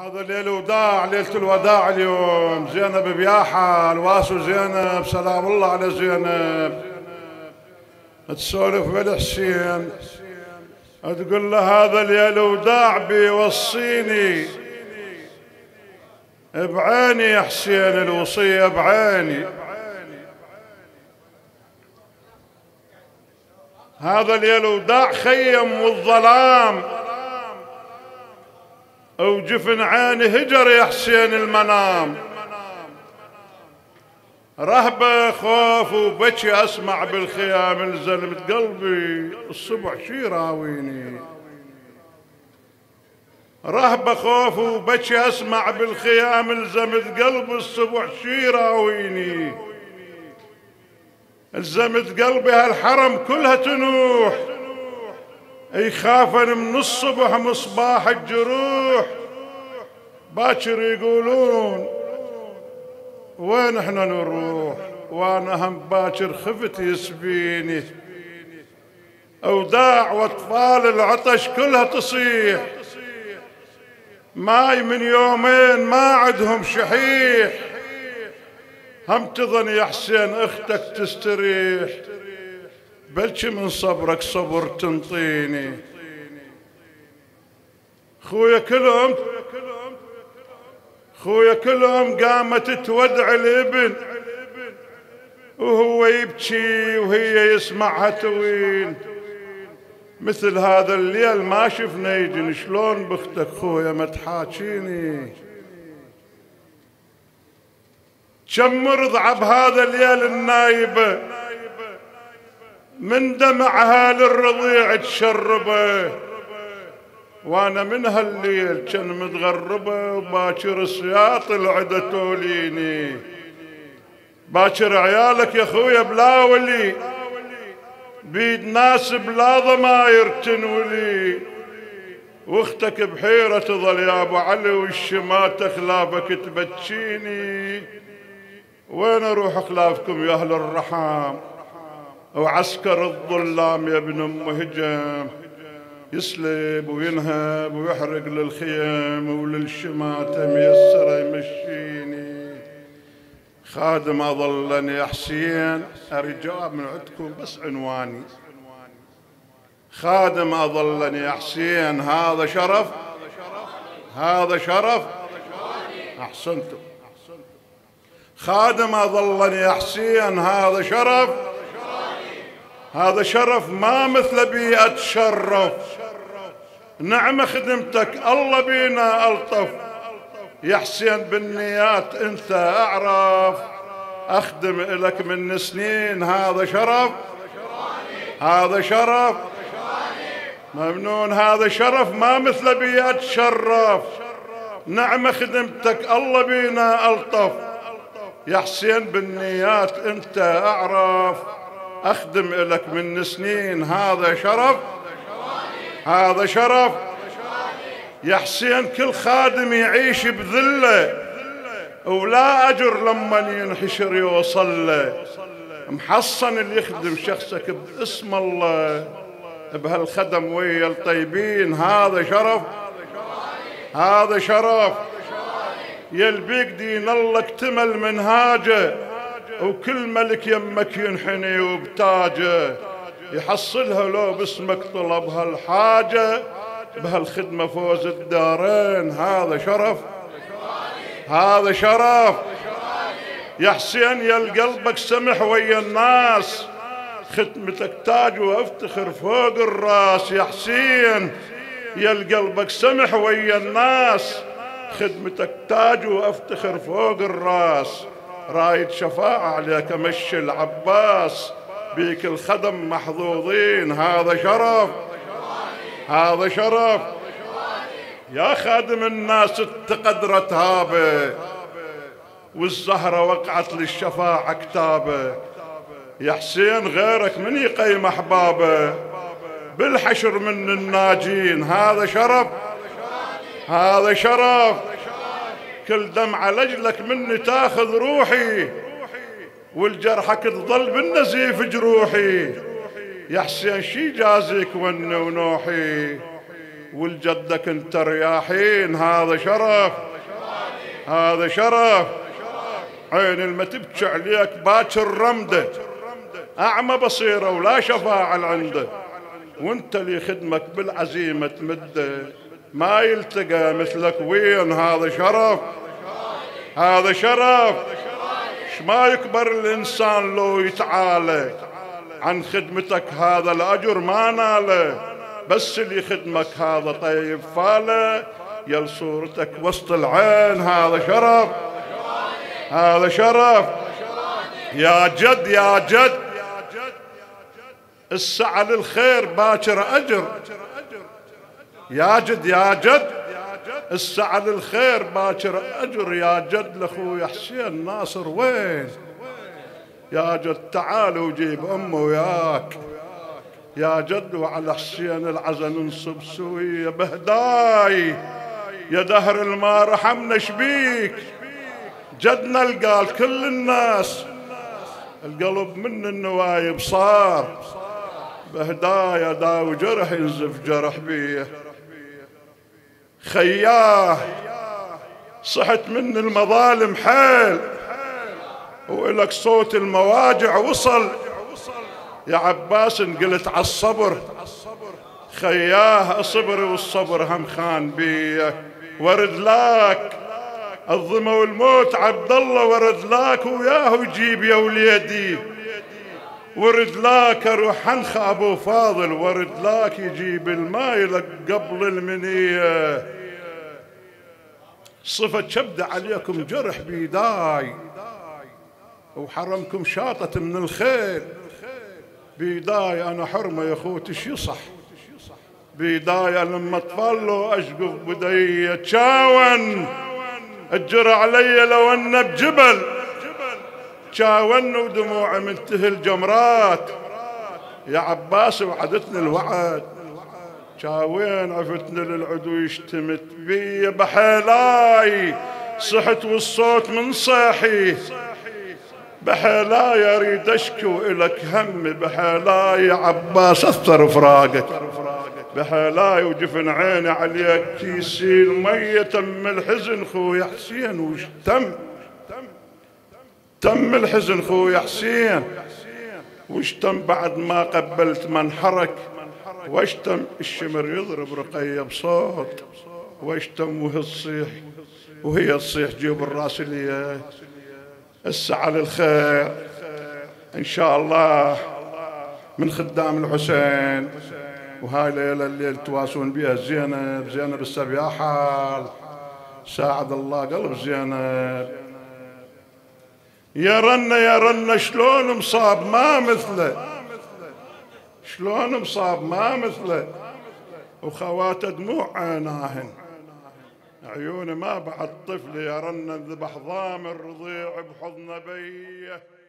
هذا ليل وداع، ليلة الوداع. اليوم زينب بياحة، الواسو زينب، سلام الله على زينب، تسولف بالحسين تقول له هذا ليل وداع بيوصيني بعيني يا حسين، الوصية بعيني. هذا ليل وداع خيم والظلام وجفن عيني هجر يا حسين المنام، رهبة خوف وبكي أسمع بالخيام، الزلمة قلبي الصبح شي راويني، رهبة خوف وبكي أسمع بالخيام، الزلمة قلبي الصبح شي راويني، الزلمة قلبي هالحرم كلها تنوح، يخافن من الصبح مصباح الجروح، باكر يقولون وين احنا نروح، وانا هم باكر خفت يسبيني، اوداع واطفال العطش كلها تصيح، ماي من يومين ما عندهم شحيح، هم تظن يا حسين اختك تستريح، بلش من صبرك صبر تنطيني، خويا كلهم قامت تودع الابن وهو يبكي وهي يسمعها توين، مثل هذا الليل ما شفنا يجن، شلون بختك خويا ما تحاكيني، كم مرضعة بهذا الليل النايبة، من دمعها للرضيع تشربه، وانا من هالليل كان متغربه، وباكر السياط العدا توليني، باكر عيالك يا خويا بلا ولي، بيد ناس بلا ضماير تنولي، واختك بحيره تظل يا ابو علي، والشمات خلافك تبكيني، وين اروح خلافكم يا اهل الرحام، وعسكر الظلام يا ابن ام هجام، يسلب وينهب ويحرق للخيام وللشماتة ميسرة يمشيني، خادم أظلني يا حسين، أريد جواب من عندكم بس عنواني، خادم أظلني يا حسين، هذا شرف أحسنتم، خادم أظلني يا حسين، هذا شرف ما مثل بي أتشرف، نعم خدمتك الله بينا ألطف، يا حسين بالنيات أنت أعرف، أخدم إلك من سنين، هذا شرف ممنون، هذا شرف ما مثل بي أتشرف، نعم خدمتك الله بينا ألطف، يا حسين بالنيات أنت أعرف، أخدم إلك من سنين، هذا شرف يا حسين، كل خادم يعيش بذلة ولا أجر لما ينحشر يوصل له، محصن اللي يخدم شخصك باسم الله، بهالخدم ويا الطيبين، هذا شرف يلبيك دين الله اكتمل منهاجه، وكل ملك يمك ينحني وبتاجه، يحصلها لو باسمك طلبها الحاجة، بهالخدمة فوز الدارين، هذا شرف يا حسين، يا القلبك سمح ويا الناس، خدمتك تاج وافتخر فوق الراس، يا حسين يا القلبك سمح ويا الناس، خدمتك تاج وافتخر فوق الراس، رايد شفاعة عليك مشي العباس، بيك الخدم محظوظين، هذا شرف يا خادم الناس، اتقدر تهابه، والزهرة وقعت للشفاعة كتابه، يا حسين غيرك من يقيم أحبابه، بالحشر من الناجين، هذا شرف كل دمعة لجلك مني تاخذ روحي، والجرحك تظل بالنزيف جروحي، يا حسين شي جازيك وني ونوحي، والجدك انت رياحين، هذا شرف، هذا شرف. عين الما تبكي عليك باكر رمده، اعمى بصيره ولا شفاعه عنده، وانت لي خدمك بالعزيمه تمده، ما يلتقى مثلك وين، هذا شرف، هذا شرف. ما يكبر الانسان لو يتعالى عن خدمتك، هذا الاجر ما ناله، بس اللي خدمك هذا طيب فاله، يل صورتك وسط العين، هذا شرف، هذا شرف. يا جد يا جد، السعى للخير باكر اجر، يا جد يا جد، السعى للخير باكر اجر. يا جد لاخوي حسين ناصر وين، يا جد تعال وجيب امه وياك، يا جد وعلى حسين العزن انصب سويه، بهداي يا دهر الما رحمنا شبيك، جدنا القال كل الناس، القلب من النوايب صار، بهدايا داوي جرح ينزف جرح بيه، خياه صحت من المظالم حيل، وإلك صوت المواجع وصل، يا عباس انقلت على الصبر، خياه اصبر والصبر هم خان بيه، ورد لك الظما والموت عبد الله، ورد لك وياه وجيب يا وليدي، ورد لك اروح حنخ ابو فاضل، ورد لك يجيب الماي لك قبل المنيه، صفة شبد عليكم جرح بيداي، وحرمكم شاطت من الخيل بيداي، انا حرمه يا اخوتي شي صح بيداي، لما اطفالوا اشقف بدي تشاون، اجر علي لو انه بجبل تشاون، ودموعي من تهي الجمرات، يا عباس وعدتني الوعد، تشاوين عفتني للعدو يشتمت بي، بحيلاي صحت والصوت من صاحي، بحيلاي اريد اشكي والك همي، بحيلاي يا عباس اثر فراقك، بحيلاي وجفن عيني عليك كيسي الميه، تم الحزن خويا حسين، وش تم، تم الحزن خويا حسين، وش تم بعد ما قبلت من حرك، وش تم الشمر يضرب رقيه بصوت، وش تم وهي تصيح، وهي تصيح جيب الراس لي، السعى للخير إن شاء الله من خدام الحسين، وهاي ليلة الليل تواسون بها زينب، زينب السبيعة حال، ساعد الله قلب زينب، يا رنا يا رنا شلون مصاب ما مثله، شلون مصاب ما مثله، وخواته دموع عيناهن، عيوني ما بعد طفل، يا رنا انذبح ضامر رضيع بحضن بيه.